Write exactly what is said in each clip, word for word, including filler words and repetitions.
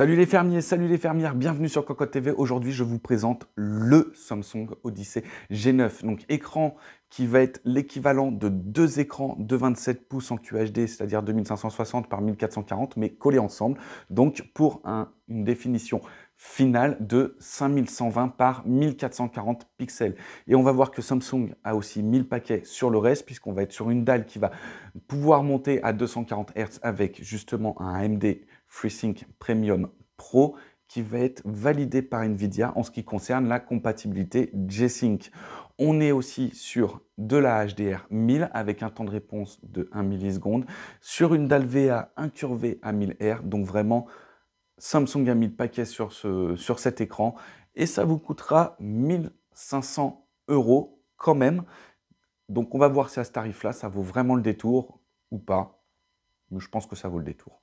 Salut les fermiers, salut les fermières, bienvenue sur Cowcot T V. Aujourd'hui, je vous présente le Samsung Odyssey G neuf. Donc écran qui va être l'équivalent de deux écrans de vingt-sept pouces en Q H D, c'est-à-dire deux mille cinq cent soixante par mille quatre cent quarante, mais collés ensemble. Donc pour un, une définition finale de cinq mille cent vingt par mille quatre cent quarante pixels. Et on va voir que Samsung a aussi mille paquets sur le reste, puisqu'on va être sur une dalle qui va pouvoir monter à deux cent quarante hertz avec justement un A M D FreeSync Premium Pro qui va être validé par Nvidia en ce qui concerne la compatibilité G-Sync. On est aussi sur de la H D R mille avec un temps de réponse de un milliseconde, sur une dalle V A incurvée à mille hertz, donc vraiment Samsung a mis le paquet sur, ce, sur cet écran et ça vous coûtera mille cinq cents euros quand même. Donc on va voir si à ce tarif-là, ça vaut vraiment le détour ou pas. Mais je pense que ça vaut le détour.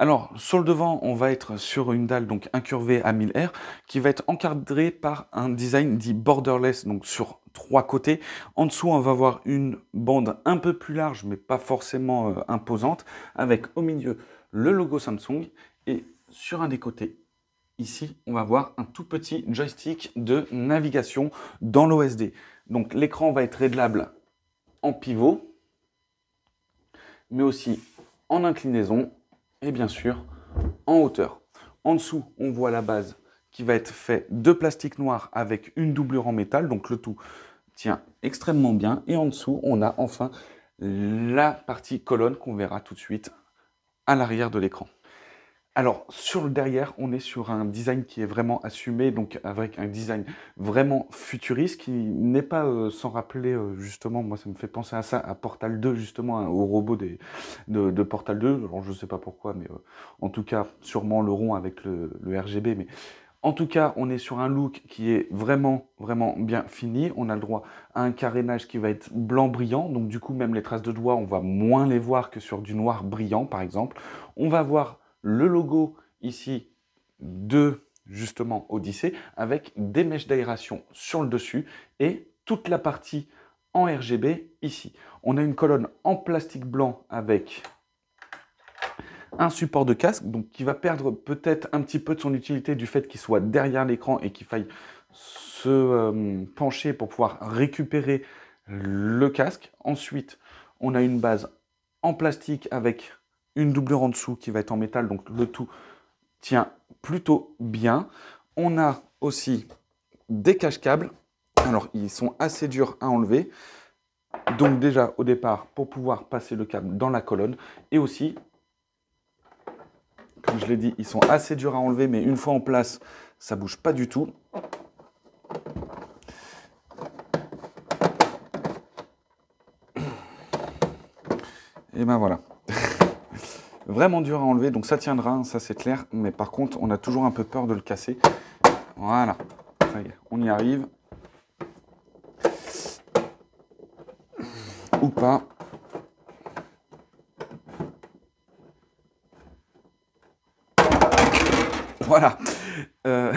Alors, sur le devant, on va être sur une dalle donc incurvée à mille hertz qui va être encadrée par un design dit borderless, donc sur trois côtés. En dessous, on va avoir une bande un peu plus large, mais pas forcément euh, imposante, avec au milieu le logo Samsung. Et sur un des côtés, ici, on va voir un tout petit joystick de navigation dans l'O S D. Donc, l'écran va être réglable en pivot, mais aussi en inclinaison. Et bien sûr, en hauteur. En dessous, on voit la base qui va être faite de plastique noir avec une doublure en métal. Donc le tout tient extrêmement bien. Et en dessous, on a enfin la partie colonne qu'on verra tout de suite à l'arrière de l'écran. Alors, sur le derrière, on est sur un design qui est vraiment assumé, donc avec un design vraiment futuriste, qui n'est pas euh, sans rappeler, euh, justement, moi ça me fait penser à ça, à Portal deux, justement, hein, au robot des, de, de Portal deux. Alors, je ne sais pas pourquoi, mais euh, en tout cas, sûrement le rond avec le, le R G B. Mais en tout cas, on est sur un look qui est vraiment, vraiment bien fini. On a le droit à un carénage qui va être blanc brillant, donc du coup, même les traces de doigts, on va moins les voir que sur du noir brillant, par exemple. On va voir le logo ici de justement Odyssey avec des mèches d'aération sur le dessus et toute la partie en R G B ici. On a une colonne en plastique blanc avec un support de casque donc qui va perdre peut-être un petit peu de son utilité du fait qu'il soit derrière l'écran et qu'il faille se euh, pencher pour pouvoir récupérer le casque. Ensuite, on a une base en plastique avec une doublure en dessous qui va être en métal, donc le tout tient plutôt bien. On a aussi des cache-câbles. Alors, ils sont assez durs à enlever. Donc déjà, au départ, pour pouvoir passer le câble dans la colonne. Et aussi, comme je l'ai dit, ils sont assez durs à enlever, mais une fois en place, ça bouge pas du tout. Et ben voilà. Vraiment dur à enlever, donc ça tiendra, hein, ça c'est clair. Mais par contre, on a toujours un peu peur de le casser. Voilà, ça y est, on y arrive. Ou pas. Voilà. Euh,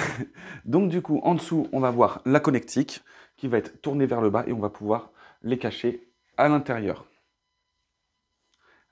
donc du coup, en dessous, on va voir la connectique qui va être tournée vers le bas et on va pouvoir les cacher à l'intérieur.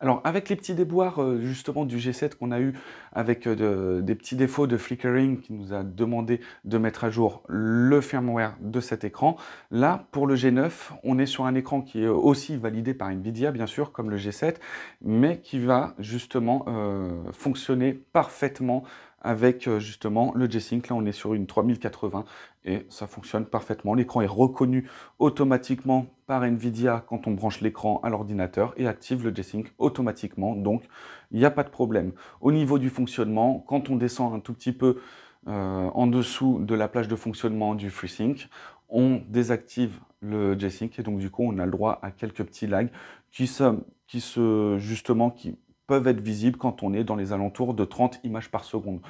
Alors, avec les petits déboires, euh, justement, du G sept qu'on a eu avec euh, de, des petits défauts de flickering qui nous a demandé de mettre à jour le firmware de cet écran, là, pour le G neuf, on est sur un écran qui est aussi validé par Nvidia, bien sûr, comme le G sept, mais qui va, justement, euh, fonctionner parfaitement avec, euh, justement, le G-Sync. Là, on est sur une trois mille quatre-vingts et ça fonctionne parfaitement. L'écran est reconnu automatiquement par Nvidia quand on branche l'écran à l'ordinateur et active le G-Sync automatiquement, donc il n'y a pas de problème. Au niveau du fonctionnement, quand on descend un tout petit peu euh, en dessous de la plage de fonctionnement du FreeSync, on désactive le G-Sync et donc du coup on a le droit à quelques petits lags qui se, qui se, justement, qui peuvent être visibles quand on est dans les alentours de trente images par seconde.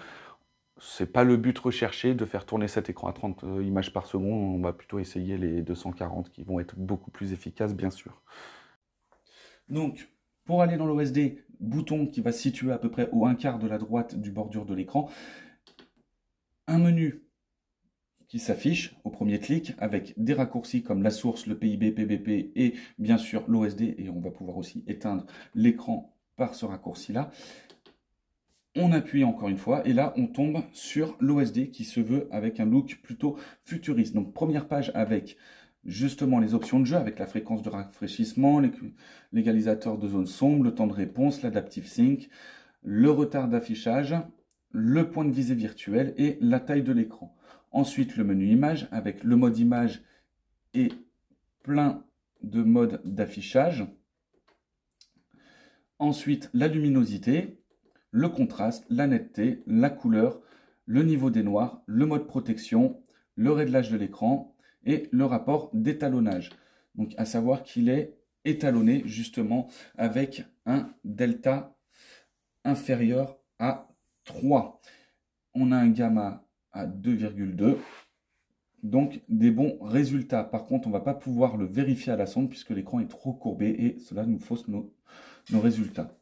C'est pas le but recherché de faire tourner cet écran à trente images par seconde. On va plutôt essayer les deux cent quarante qui vont être beaucoup plus efficaces, bien sûr. Donc, pour aller dans l'O S D, bouton qui va se situer à peu près au un quart de la droite du bordure de l'écran. Un menu qui s'affiche au premier clic avec des raccourcis comme la source, le P I B, P B P et bien sûr l'O S D. Et on va pouvoir aussi éteindre l'écran par ce raccourci-là. on appuie encore une fois et là on tombe sur l'O S D qui se veut avec un look plutôt futuriste. Donc première page avec justement les options de jeu, avec la fréquence de rafraîchissement, l'égalisateur de zone sombre, le temps de réponse, l'adaptive sync, le retard d'affichage, le point de visée virtuel et la taille de l'écran. Ensuite le menu image avec le mode image et plein de modes d'affichage. Ensuite la luminosité, le contraste, la netteté, la couleur, le niveau des noirs, le mode protection, le réglage de l'écran et le rapport d'étalonnage. Donc à savoir qu'il est étalonné justement avec un delta inférieur à trois. On a un gamma à deux virgule deux. Donc des bons résultats. Par contre, on ne va pas pouvoir le vérifier à la sonde puisque l'écran est trop courbé et cela nous fausse nos, nos résultats.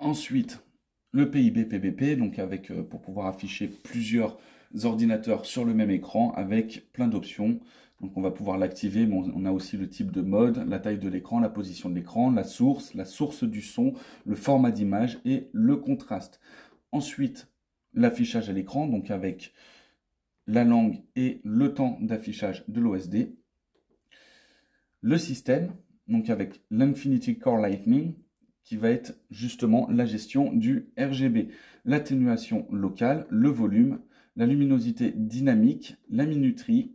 Ensuite, le P I B P B P, donc avec, euh, pour pouvoir afficher plusieurs ordinateurs sur le même écran avec plein d'options. Donc on va pouvoir l'activer, mais on a aussi le type de mode, la taille de l'écran, la position de l'écran, la source, la source du son, le format d'image et le contraste. Ensuite, l'affichage à l'écran, donc avec la langue et le temps d'affichage de l'O S D. Le système, donc avec l'Infinity Core Lightning, qui va être justement la gestion du R G B, l'atténuation locale, le volume, la luminosité dynamique, la minuterie,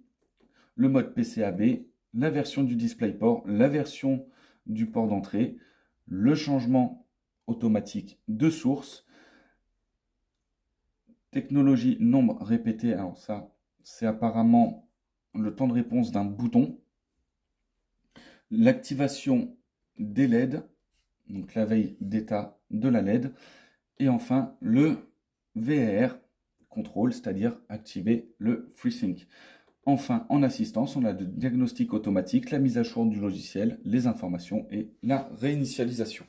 le mode P C A B, la version du DisplayPort, la version du port d'entrée, le changement automatique de source, technologie nombre répété, alors ça c'est apparemment le temps de réponse d'un bouton, l'activation des L E D, donc la veille d'état de la L E D, et enfin le V R R contrôle, c'est-à-dire activer le FreeSync. Enfin, en assistance, on a le diagnostic automatique, la mise à jour du logiciel, les informations et la réinitialisation.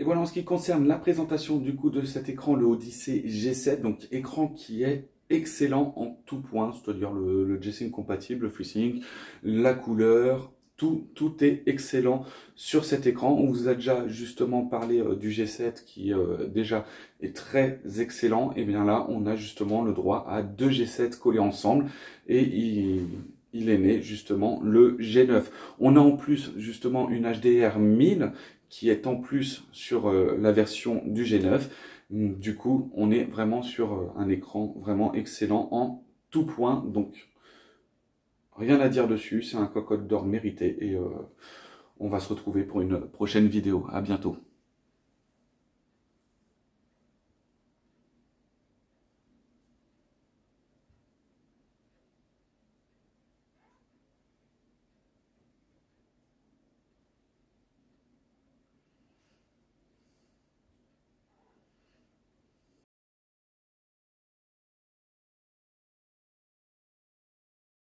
Et voilà en ce qui concerne la présentation du coup de cet écran, le Odyssey G sept, donc écran qui est excellent en tout point, c'est-à-dire le, le G-Sync compatible, le FreeSync, la couleur, tout, tout est excellent sur cet écran. On vous a déjà justement parlé euh, du G sept qui euh, déjà est très excellent. Et bien là, on a justement le droit à deux G sept collés ensemble et il... il est né justement le G neuf. On a en plus justement une H D R mille qui est en plus sur euh, la version du G neuf. Du coup, on est vraiment sur un écran vraiment excellent en tout point. Donc, rien à dire dessus. C'est un cocotte d'or mérité. Et euh, on va se retrouver pour une prochaine vidéo. À bientôt.